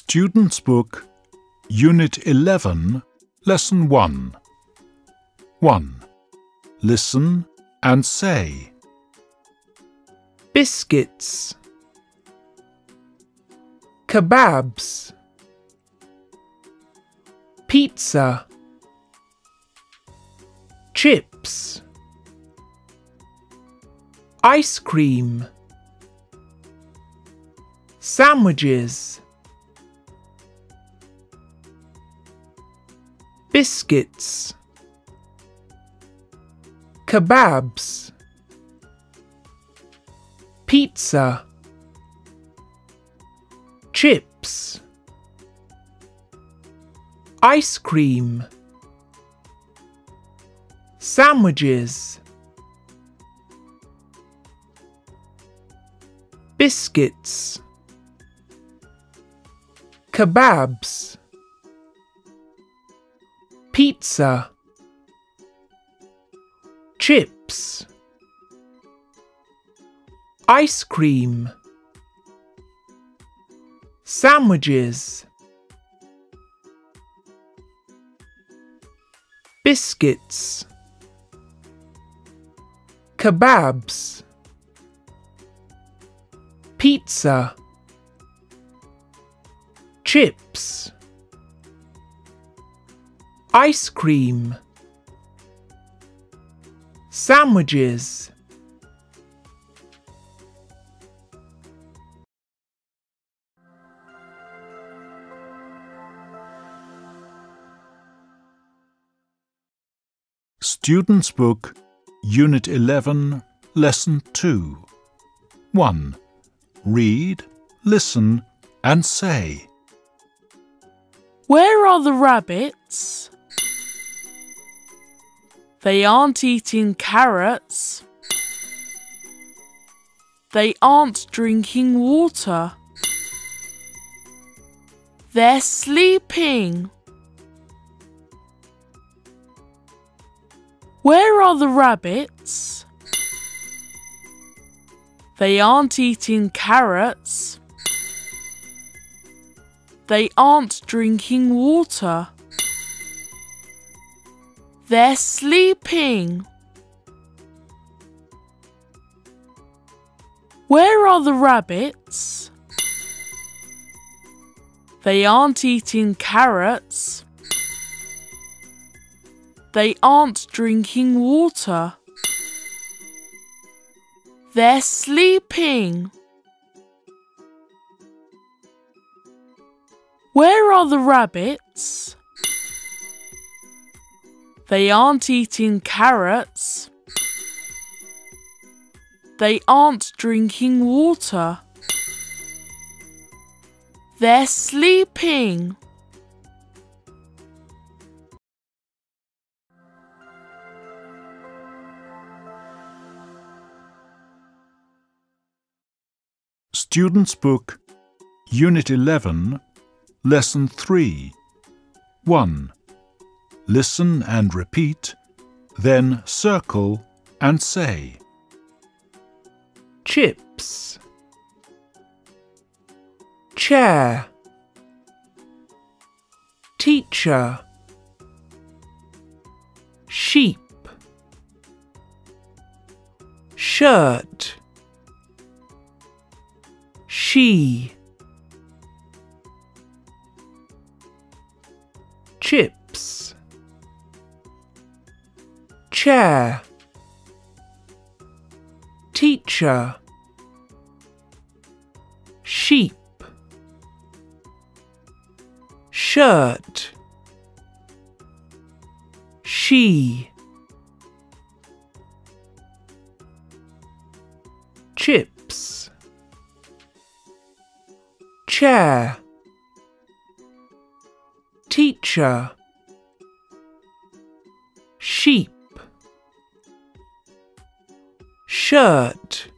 Students' Book, Unit 11, Lesson 1. 1. Listen and say. Biscuits, kebabs, pizza, chips, ice cream, sandwiches. Biscuits, kebabs, pizza, chips, ice cream, sandwiches. Biscuits, kebabs, pizza, chips, ice cream, sandwiches. Biscuits, kebabs, pizza, chips, ice cream, sandwiches. Students' Book, Unit 11, Lesson 2. 1. Read, listen, and say. Where are the rabbits? They aren't eating carrots. They aren't drinking water. They're sleeping. Where are the rabbits? They aren't eating carrots. They aren't drinking water. They're sleeping. Where are the rabbits? They aren't eating carrots. They aren't drinking water. They're sleeping. Where are the rabbits? They aren't eating carrots. They aren't drinking water. They're sleeping. Students' Book, Unit 11, Lesson 3. 1. Listen and repeat, then circle and say. Chips, chair, teacher, sheep, shirt, she, chips, chair, teacher, sheep, shirt, she, chips, chair, teacher, sheep, shirt,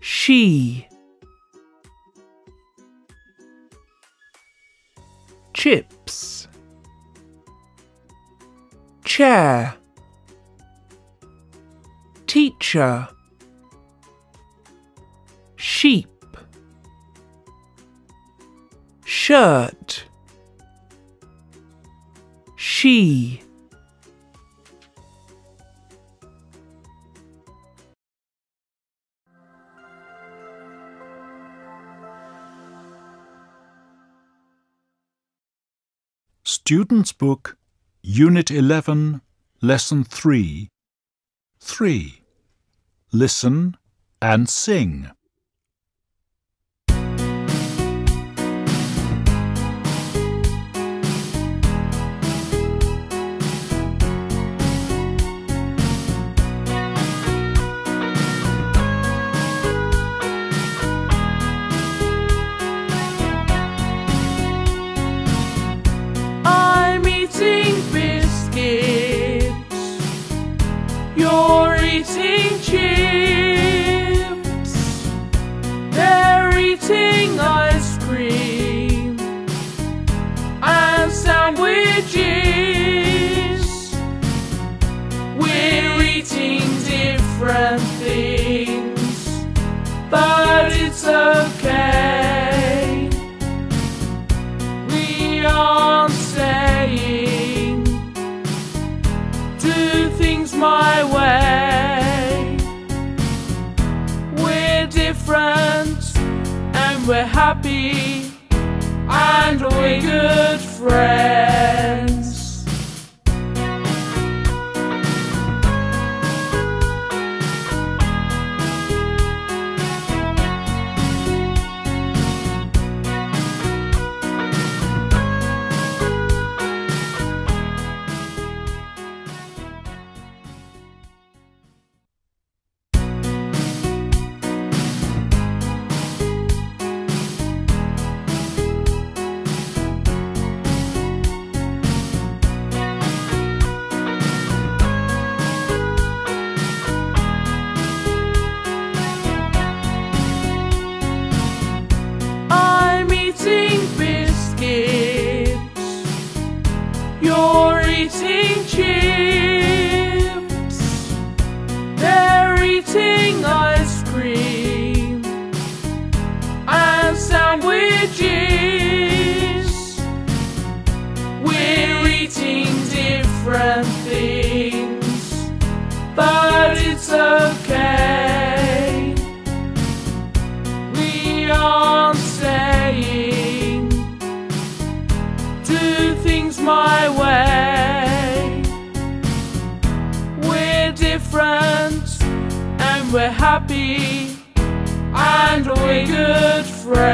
she, chips, chair, teacher, sheep, shirt, she, Student's Book, Unit 11, Lesson 3, 3. Listen and sing. We're happy and we're good friends. We're happy and we're good friends.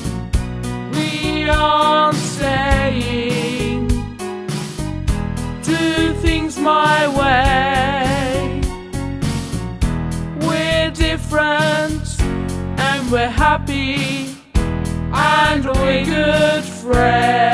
We're happy and we're good friends.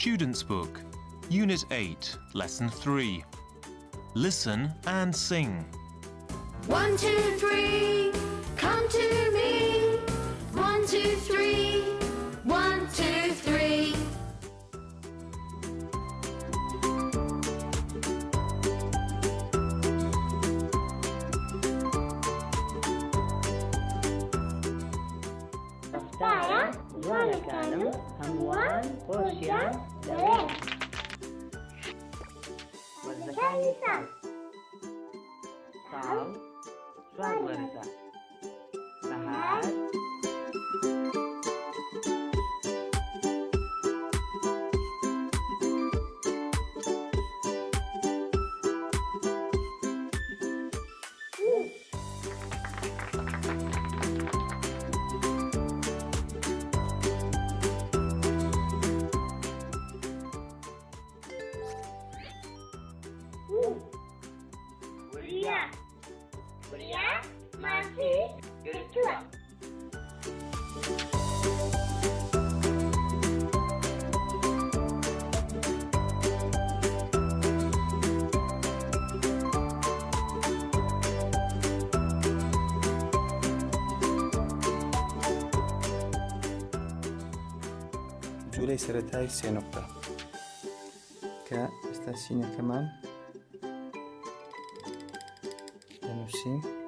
Student's Book, Unit 8, Lesson 3. Listen and sing. 1, 2, 3, come to me. 1, 2, 3, 1, 2, 3. جولة سرتاي سي نقطة كاستسينا كمان نفسي